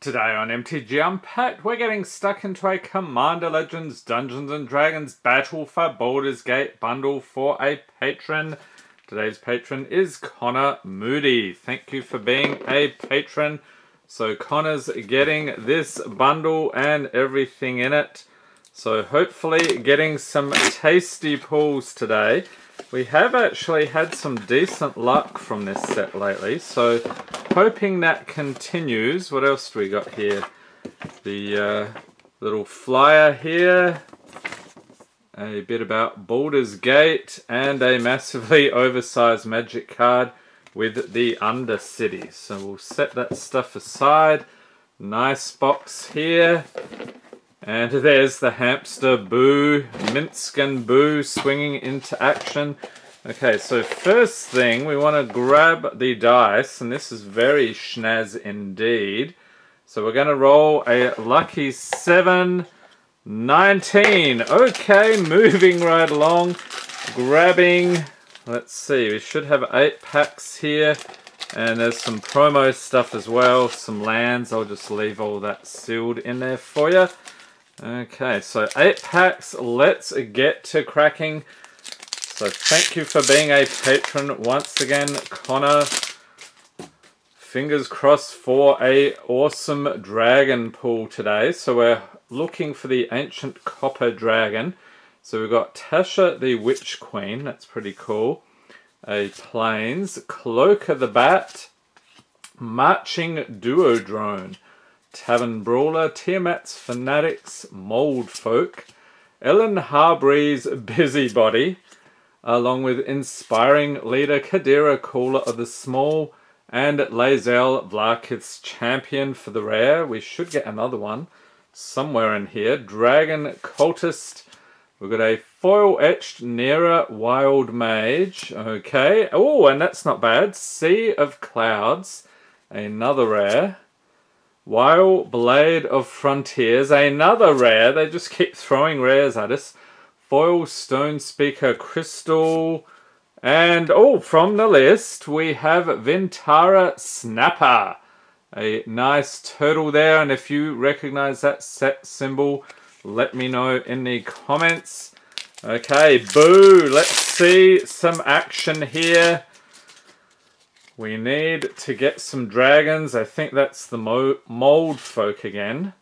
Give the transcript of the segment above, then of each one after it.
Today on MTG Unpacked, we're getting stuck into a Commander Legends Dungeons & Dragons Battle for Baldur's Gate bundle for a patron. Today's patron is Connor Moody. Thank you for being a patron. So Connor's getting this bundle and everything in it. So hopefully getting some tasty pulls today. We have actually had some decent luck from this set lately, so hoping that continues. What else do we got here? The little flyer here, a bit about Baldur's Gate, and a massively oversized magic card with the Undercities. So we'll set that stuff aside. Nice box here. And there's the hamster Boo, Minsc and Boo swinging into action. Okay, so first thing, we want to grab the dice, and this is very schnaz indeed. So we're going to roll a lucky 7, 19. Okay, moving right along, grabbing, let's see, we should have 8 packs here. And there's some promo stuff as well, some lands. I'll just leave all that sealed in there for you. Okay, so 8 packs, let's get to cracking. So thank you for being a patron once again, Connor. Fingers crossed for a awesome dragon pull today. So we're looking for the Ancient Copper Dragon. So we've got Tasha the Witch Queen, that's pretty cool. A Plains, Cloaker the Bat, Marching Duodrone, Tavern Brawler, Tiamat's Fanatics, Mold Folk, Ellen Harbreeze Busybody, along with Inspiring Leader Kadira Caller of the Small, and Lae'zel Vlaakith's Champion for the rare. We should get another one somewhere in here. Dragon Cultist. We've got a foil etched Neera Wild Mage. Okay. Oh, and that's not bad. Sea of Clouds. Another rare. Wild Blade of Frontiers, another rare. They just keep throwing rares at us. Foil Stone Speaker Crystal. And, oh, from the list, we have Ventara Snapper. A nice turtle there. And if you recognize that set symbol, let me know in the comments. Okay, Boo. Let's see some action here. We need to get some dragons. I think that's the Mold Folk again.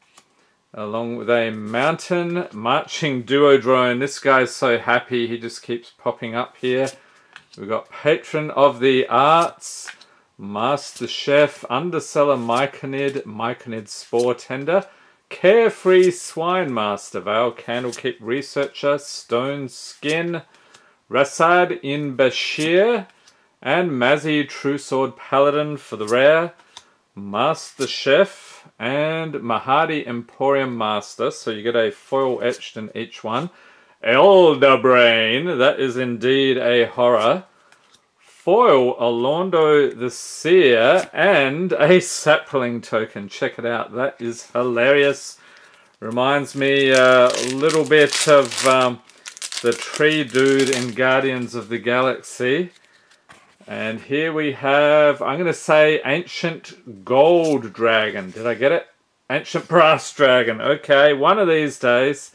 Along with a mountain, Marching Duodrone. This guy's so happy, he just keeps popping up here. We've got Patron of the Arts, Master Chef, Underseller Myconid, Myconid Spore Tender, Carefree Swine Master, Veil Candlekeep Researcher, Stone Skin, Rasad in Bashir, and Mazzy True Sword Paladin for the rare, Master Chef, and Mahadi Emporium Master. So you get a foil etched in each one. Elder Brain, that is indeed a horror. Foil Alondo the Seer, and a sapling token. Check it out, that is hilarious. Reminds me a little bit of the tree dude in Guardians of the Galaxy. And here we have, I'm going to say Ancient Gold Dragon. Did I get it? Ancient Brass Dragon. Okay, one of these days.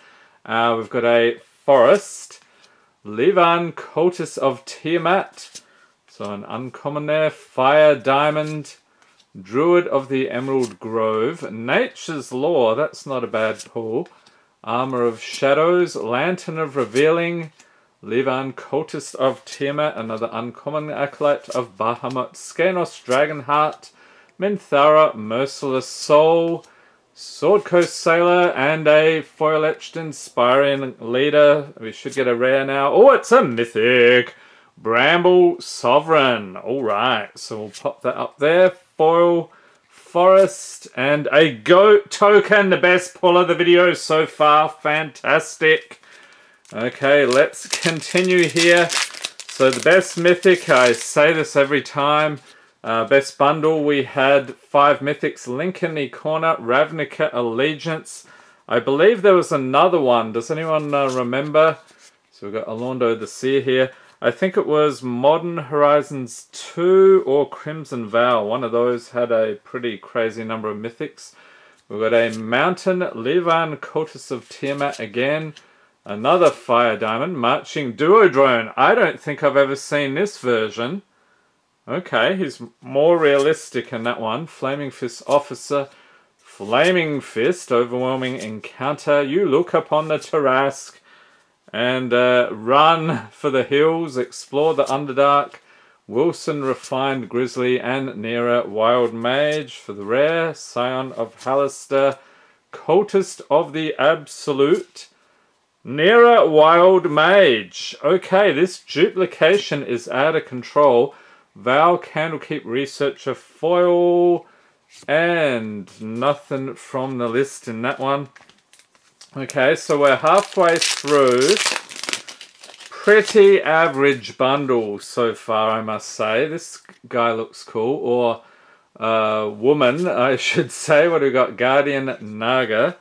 We've got a Forest. Levan, Cultist of Tiamat. So an uncommon there. Fire Diamond. Druid of the Emerald Grove. Nature's Law. That's not a bad pull. Armor of Shadows. Lantern of Revealing. Levan, Cultist of Tiamat, another uncommon acolyte of Bahamut, Skanos, Dragonheart, Minthara, Merciless Soul, Sword Coast Sailor, and a foil etched Inspiring Leader. We should get a rare now. Oh, it's a mythic! Bramble Sovereign. Alright, so we'll pop that up there. Foil, Forest, and a goat token, the best pull of the video so far. Fantastic! Okay, let's continue here. So the best mythic, I say this every time, best bundle, we had 5 mythics. Link in the Corner, Ravnica Allegiance. I believe there was another one. Does anyone remember? So we've got Alondo the Seer here. I think it was Modern Horizons 2 or Crimson Vow. One of those had a pretty crazy number of mythics. We've got a Mountain Levan Cultist of Tiamat again. Another Fire Diamond, Marching Duodrone. I don't think I've ever seen this version. Okay, he's more realistic in that one. Flaming Fist Officer. Flaming Fist, Overwhelming Encounter. You look upon the Tarrasque and run for the hills. Explore the Underdark. Wilson Refined Grizzly and Neera Wild Mage for the rare. Scion of Halister. Cultist of the Absolute. Neera Wild Mage. Okay, this duplication is out of control. Veil Candlekeep Researcher foil, and nothing from the list in that one. Okay, so we're halfway through. Pretty average bundle so far, I must say. This guy looks cool, or woman, I should say. What do we got? Guardian Naga.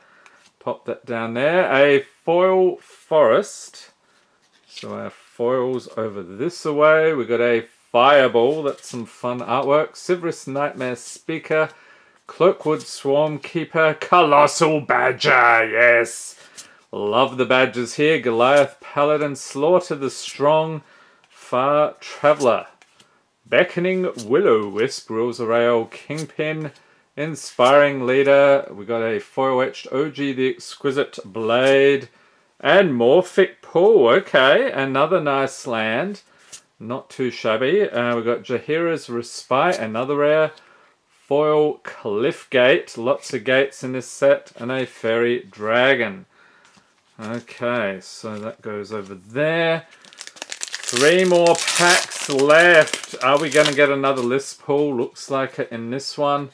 Pop that down there. A foil forest. So our foil's over this away. We got a Fireball, that's some fun artwork. Sivris Nightmare Speaker, Cloakwood Swarm Keeper, Colossal Badger, yes! Love the badges here. Goliath Paladin, Slaughter the Strong, Far Traveller, Beckoning Will-O-Wisp, Rules of Rail, Kingpin, Inspiring Leader. We got a foil-etched OG the Exquisite Blade, and Morphic Pool, okay, another nice land. Not too shabby. We've got Jahira's Respite, another rare. Foil Cliff Gate. Lots of gates in this set. And a Fairy Dragon. Okay, so that goes over there. Three more packs left. Are we going to get another list pull? Looks like it in this one.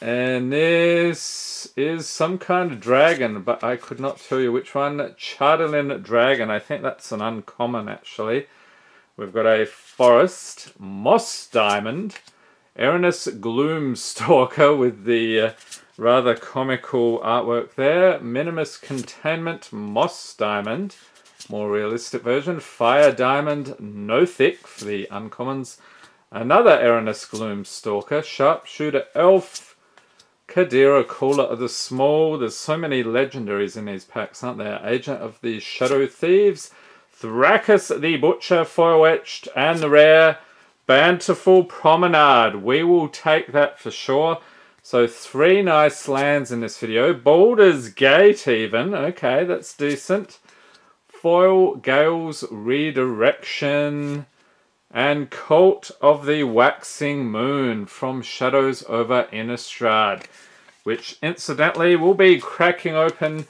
And this is some kind of dragon, but I could not tell you which one. Chardalyn Dragon. I think that's an uncommon, actually. We've got a Forest, Moss Diamond, Erinus Gloomstalker with the rather comical artwork there, Minimus Containment, Moss Diamond, more realistic version, Fire Diamond, Nothic for the uncommons, another Erinus Gloomstalker, Sharpshooter Elf, Kadira Caller of the Small. There's so many legendaries in these packs, aren't there? Agent of the Shadow Thieves, Thrakus the Butcher, foil-etched, and the rare Bountiful Promenade. We will take that for sure. So three nice lands in this video. Baldur's Gate even. Okay, that's decent. Foil Gale's Redirection. And Cult of the Waxing Moon from Shadows over Innistrad. Which, incidentally, will be cracking open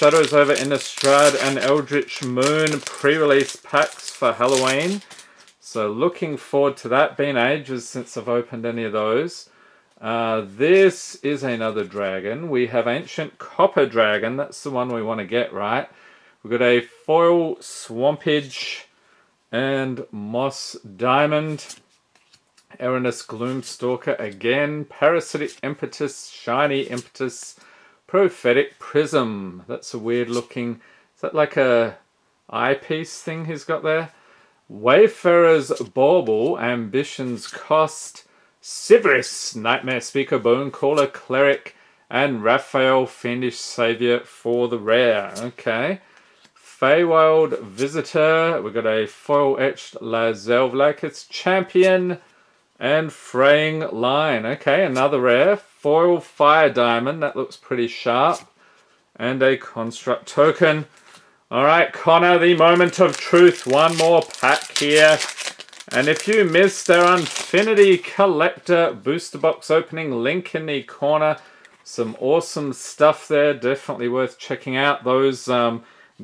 Shadows over Innistrad and Eldritch Moon pre-release packs for Halloween. So looking forward to that. Been ages since I've opened any of those. This is another dragon. We have Ancient Copper Dragon. That's the one we want to get, right? We've got a foil Swampage and Moss Diamond. Erinus Gloomstalker again. Parasitic Impetus, Shiny Impetus. Prophetic Prism. That's a weird looking... Is that like a eyepiece thing he's got there? Wayfarer's Bauble. Ambition's Cost. Sivris. Nightmare Speaker. Bonecrawler. Cleric. And Raphael. Fiendish Saviour for the rare. Okay. Feywild Visitor. We've got a foil-etched Lae'zel Vlaakith's Champion. And Fraying Line. Okay, another rare. Foil Fire Diamond, that looks pretty sharp. And a Construct Token. Alright, Connor, the moment of truth. One more pack here. And if you missed our Infinity Collector booster box opening, link in the corner. Some awesome stuff there. Definitely worth checking out. Those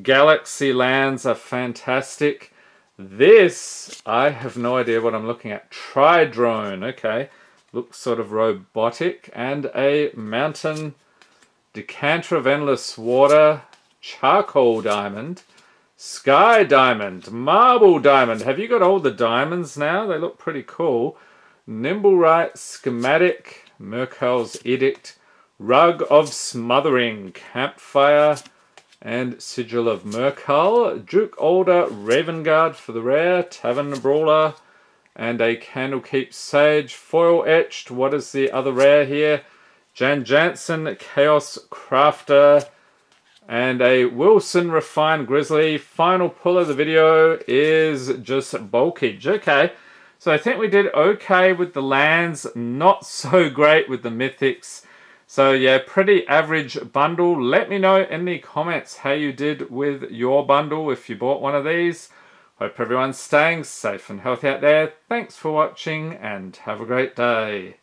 Galaxy lands are fantastic. This, I have no idea what I'm looking at. Tri-Drone, okay. Looks sort of robotic. And a Mountain Decanter of Endless Water, Charcoal Diamond, Sky Diamond, Marble Diamond. Have you got all the diamonds now? They look pretty cool. Nimblewright Schematic, Murkow's Edict, Rug of Smothering, Campfire, and Sigil of Murkhull. Duke Alder Raven Guard for the rare, Tavern Brawler, and a Candlekeep Sage. Foil etched, what is the other rare here? Jan Jansen, Chaos Crafter, and a Wilson Refined Grizzly. Final pull of the video is just Bulkage. Okay, so I think we did okay with the lands, not so great with the mythics. So yeah, pretty average bundle. Let me know in the comments how you did with your bundle if you bought one of these. Hope everyone's staying safe and healthy out there. Thanks for watching and have a great day.